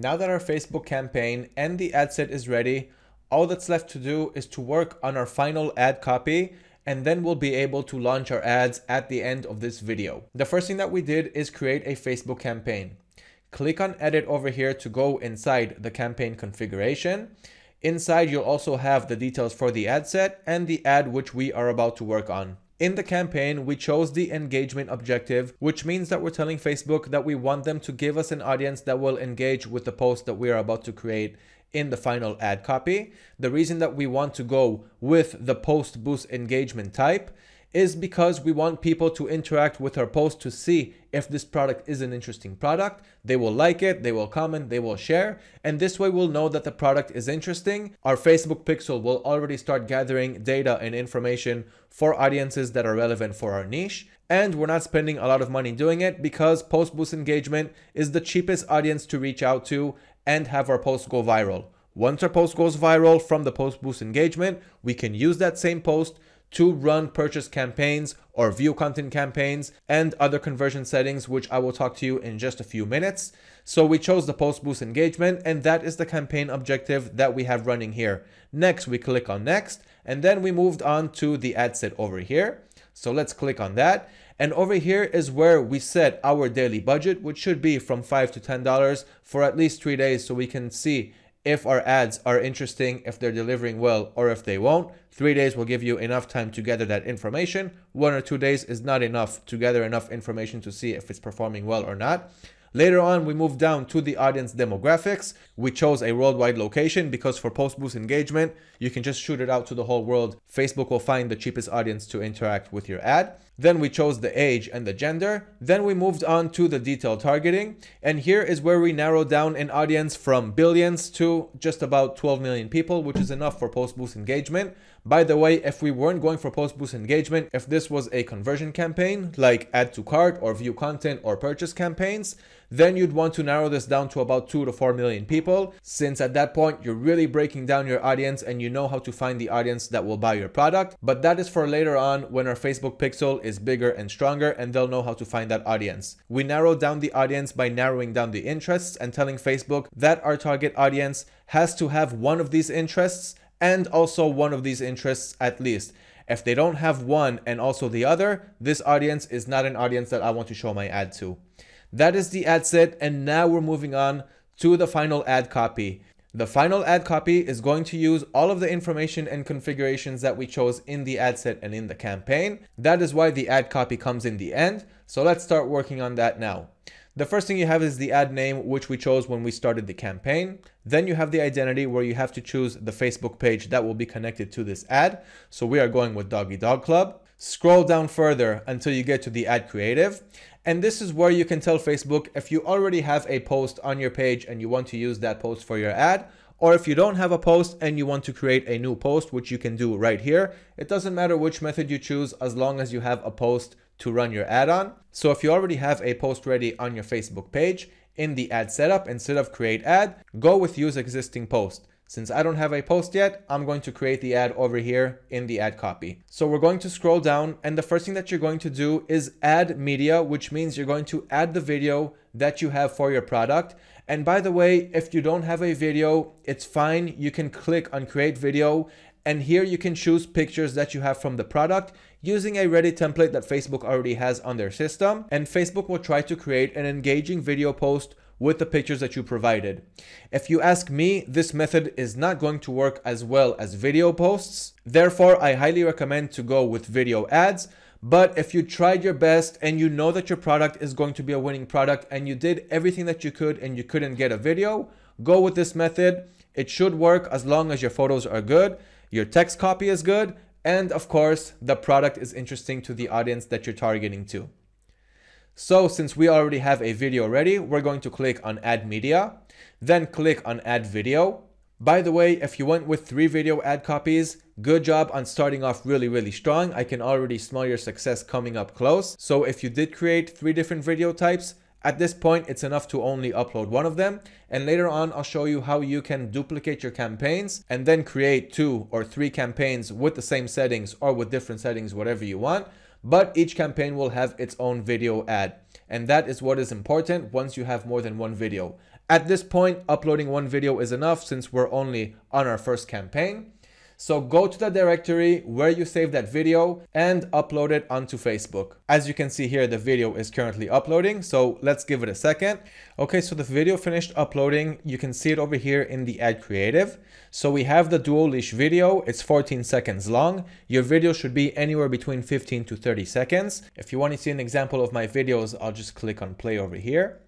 Now that our Facebook campaign and the ad set is ready, all that's left to do is to work on our final ad copy, and then we'll be able to launch our ads at the end of this video. The first thing that we did is create a Facebook campaign. Click on edit over here to go inside the campaign configuration. Inside, you'll also have the details for the ad set and the ad which we are about to work on. In the campaign, we chose the engagement objective, which means that we're telling Facebook that we want them to give us an audience that will engage with the post that we are about to create in the final ad copy. The reason that we want to go with the post boost engagement type is because we want people to interact with our post to see if this product is an interesting product. They will like it, they will comment, they will share, and this way we'll know that the product is interesting. Our Facebook pixel will already start gathering data and information for audiences that are relevant for our niche, and we're not spending a lot of money doing it because post boost engagement is the cheapest audience to reach out to and have our post go viral. Once our post goes viral from the post boost engagement, we can use that same post to run purchase campaigns or view content campaigns and other conversion settings, which I will talk to you in just a few minutes. So we chose the post boost engagement, and that is the campaign objective that we have running here. Next, we click on next, and then we moved on to the ad set over here. So let's click on that. And over here is where we set our daily budget, which should be from $5 to $10 for at least 3 days, so we can see if our ads are interesting, if they're delivering well, or if they won't. 3 days will give you enough time to gather that information. 1 or 2 days is not enough to gather enough information to see if it's performing well or not. Later on, we move down to the audience demographics. We chose a worldwide location because for post boost engagement, you can just shoot it out to the whole world. Facebook will find the cheapest audience to interact with your ad. Then we chose the age and the gender. Then we moved on to the detailed targeting. And here is where we narrow down an audience from billions to just about 12 million people, which is enough for post boost engagement. By the way, if we weren't going for post boost engagement, if this was a conversion campaign like add to cart or view content or purchase campaigns, then you'd want to narrow this down to about 2 to 4 million people, since at that point you're really breaking down your audience and you know how to find the audience that will buy your product. But that is for later on when our Facebook pixel is bigger and stronger and they'll know how to find that audience. We narrow down the audience by narrowing down the interests and telling Facebook that our target audience has to have one of these interests and also one of these interests at least. If they don't have one and also the other, this audience is not an audience that I want to show my ad to. That is the ad set, and now we're moving on to the final ad copy. The final ad copy is going to use all of the information and configurations that we chose in the ad set and in the campaign. That is why the ad copy comes in the end. So let's start working on that now. The first thing you have is the ad name, which we chose when we started the campaign. Then you have the identity, where you have to choose the Facebook page that will be connected to this ad. So we are going with Doggy Dog Club. Scroll down further until you get to the ad creative. And this is where you can tell Facebook if you already have a post on your page and you want to use that post for your ad, or if you don't have a post and you want to create a new post, which you can do right here. It doesn't matter which method you choose as long as you have a post to run your ad on. So if you already have a post ready on your Facebook page, in the ad setup, instead of create ad, go with use existing post. Since I don't have a post yet, I'm going to create the ad over here in the ad copy. So we're going to scroll down, and the first thing that you're going to do is add media, which means you're going to add the video that you have for your product. And by the way, if you don't have a video, it's fine. You can click on create video, and here you can choose pictures that you have from the product using a ready template that Facebook already has on their system. And Facebook will try to create an engaging video post with the pictures that you provided. If you ask me, this method is not going to work as well as video posts. Therefore, I highly recommend to go with video ads. But if you tried your best and you know that your product is going to be a winning product and you did everything that you could and you couldn't get a video, go with this method. It should work as long as your photos are good, your text copy is good, and of course, the product is interesting to the audience that you're targeting to. So since we already have a video ready, we're going to click on add media, then click on add video. By the way, if you went with 3 video ad copies, good job on starting off really strong. I can already smell your success coming up close. So if you did create 3 different video types, at this point, it's enough to only upload one of them. And later on, I'll show you how you can duplicate your campaigns and then create 2 or 3 campaigns with the same settings or with different settings, whatever you want. But each campaign will have its own video ad. And that is what is important once you have more than 1 video. At this point, uploading one video is enough since we're only on our first campaign. So go to the directory where you saved that video and upload it onto Facebook. As you can see here, the video is currently uploading. So let's give it a second. Okay, so the video finished uploading. You can see it over here in the ad creative. So we have the Duo Leash video. It's 14 seconds long. Your video should be anywhere between 15 to 30 seconds. If you want to see an example of my videos, I'll just click on play over here.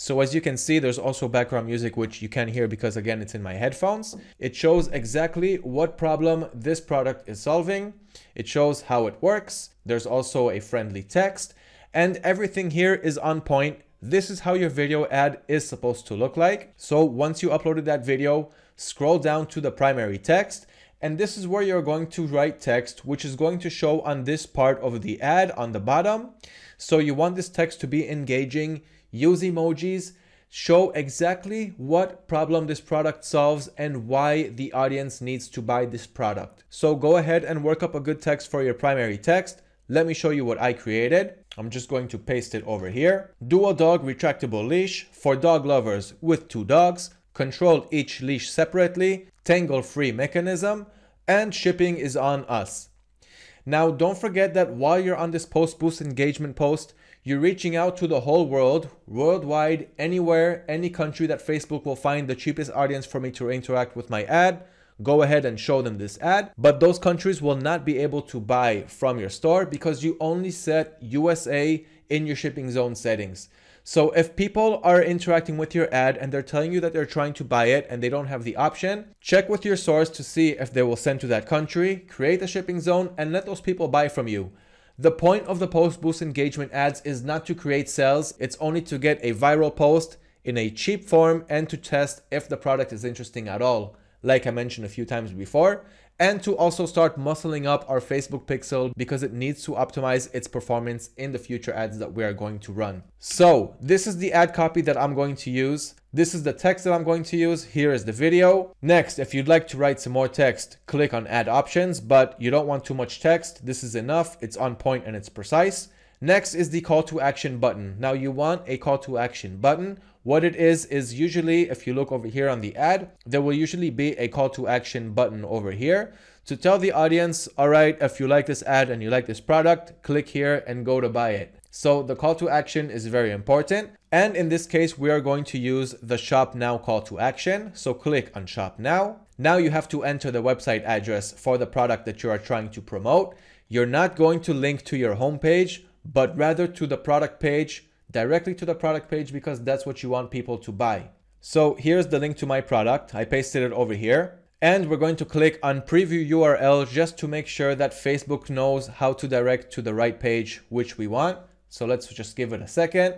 So as you can see, there's also background music, which you can hear because again, it's in my headphones. It shows exactly what problem this product is solving. It shows how it works. There's also a friendly text and everything here is on point. This is how your video ad is supposed to look like. So once you uploaded that video, scroll down to the primary text. And this is where you're going to write text, which is going to show on this part of the ad on the bottom. So you want this text to be engaging, use emojis, show exactly what problem this product solves and why the audience needs to buy this product. So go ahead and work up a good text for your primary text. Let me show you what I created. I'm just going to paste it over here. Duo Dog Retractable Leash for dog lovers with two dogs. Control each leash separately, tangle-free mechanism, and shipping is on us. Now, don't forget that while you're on this post boost engagement post, you're reaching out to the whole world, worldwide, anywhere, any country that Facebook will find the cheapest audience for me to interact with my ad. Go ahead and show them this ad, but those countries will not be able to buy from your store because you only set USA in your shipping zone settings. So if people are interacting with your ad and they're telling you that they're trying to buy it and they don't have the option, check with your source to see if they will send to that country, create a shipping zone, and let those people buy from you. The point of the post boost engagement ads is not to create sales. It's only to get a viral post in a cheap form and to test if the product is interesting at all, like I mentioned a few times before, and to also start muscling up our Facebook pixel because it needs to optimize its performance in the future ads that we are going to run. So this is the ad copy that I'm going to use. This is the text that I'm going to use. Here is the video. Next, if you'd like to write some more text, click on add options, but you don't want too much text. This is enough. It's on point and it's precise. Next is the call to action button. Now you want a call to action button. What it is usually, if you look over here on the ad, there will usually be a call to action button over here to tell the audience, all right, if you like this ad and you like this product, click here and go to buy it. So the call to action is very important. And in this case, we are going to use the shop now call to action. So click on shop now. Now you have to enter the website address for the product that you are trying to promote. You're not going to link to your homepage, but rather to the product page, directly to the product page, because that's what you want people to buy. So here's the link to my product. I pasted it over here and we're going to click on preview URL just to make sure that Facebook knows how to direct to the right page, which we want. So let's just give it a second.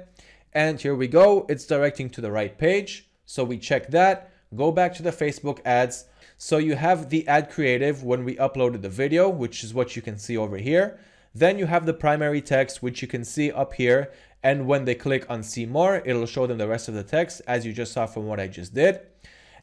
And here we go. It's directing to the right page. So we check that, go back to the Facebook ads. So you have the ad creative when we uploaded the video, which is what you can see over here. Then you have the primary text, which you can see up here. And when they click on see more, it'll show them the rest of the text, as you just saw from what I just did.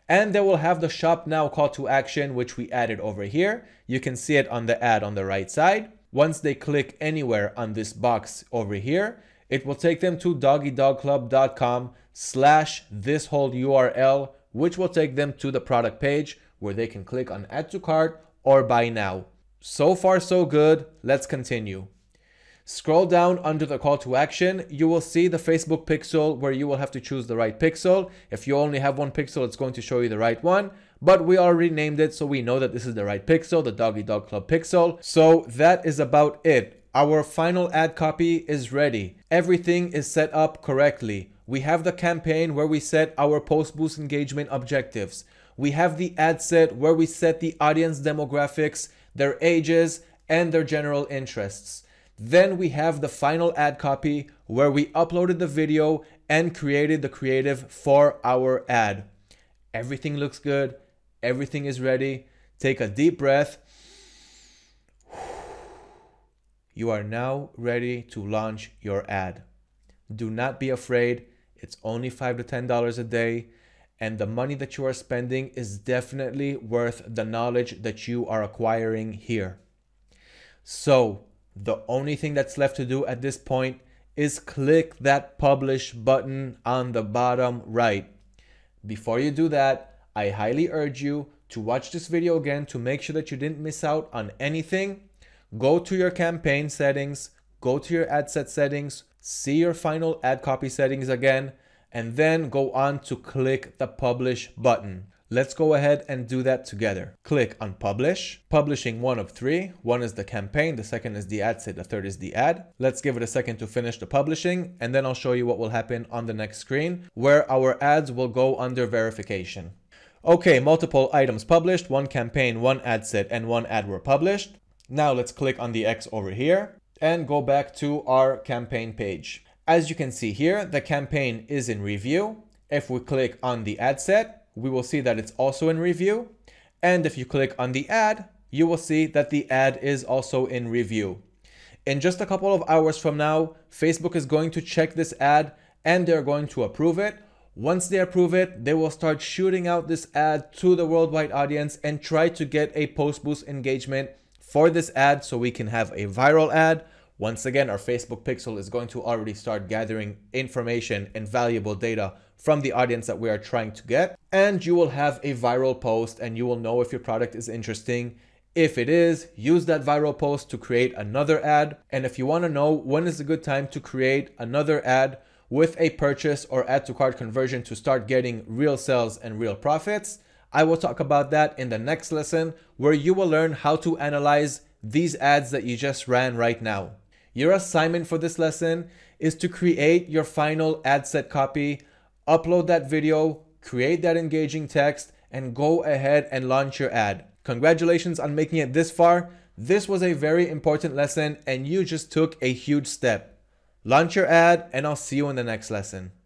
And they will have the shop now call to action, which we added over here. You can see it on the ad on the right side. Once they click anywhere on this box over here, it will take them to doggydogclub.com/this whole URL, which will take them to the product page where they can click on add to cart or buy now. So far, so good. Let's continue. Scroll down under the call to action. You will see the Facebook pixel where you will have to choose the right pixel. If you only have one pixel, it's going to show you the right one, but we already named it. So we know that this is the right pixel, the Doggy Dog Club pixel. So that is about it. Our final ad copy is ready. Everything is set up correctly. We have the campaign where we set our post boost engagement objectives. We have the ad set where we set the audience demographics, their ages, and their general interests. Then we have the final ad copy where we uploaded the video and created the creative for our ad. Everything looks good. Everything is ready. Take a deep breath. You are now ready to launch your ad. Do not be afraid. It's only $5 to $10 a day. And the money that you are spending is definitely worth the knowledge that you are acquiring here. So the only thing that's left to do at this point is click that publish button on the bottom right. Before you do that, I highly urge you to watch this video again to make sure that you didn't miss out on anything. Go to your campaign settings, go to your ad set settings, see your final ad copy settings again, and then go on to click the publish button. Let's go ahead and do that together. Click on publish, publishing one of three. One is the campaign, the second is the ad set, the third is the ad. Let's give it a second to finish the publishing, and then I'll show you what will happen on the next screen where our ads will go under verification. Okay, multiple items published, one campaign, one ad set, and one ad were published. Now let's click on the X over here and go back to our campaign page. As you can see here, the campaign is in review. If we click on the ad set, we will see that it's also in review. And if you click on the ad, you will see that the ad is also in review. In just a couple of hours from now, Facebook is going to check this ad and they're going to approve it. Once they approve it, they will start shooting out this ad to the worldwide audience and try to get a post boost engagement for this ad so we can have a viral ad. Once again, our Facebook pixel is going to already start gathering information and valuable data from the audience that we are trying to get, and you will have a viral post and you will know if your product is interesting. If it is, use that viral post to create another ad. And if you want to know when is a good time to create another ad with a purchase or add to cart conversion to start getting real sales and real profits, I will talk about that in the next lesson where you will learn how to analyze these ads that you just ran right now. Your assignment for this lesson is to create your final ad set copy, upload that video, create that engaging text, and go ahead and launch your ad. Congratulations on making it this far. This was a very important lesson and you just took a huge step. Launch your ad and I'll see you in the next lesson.